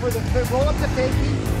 for the roll up the fakie.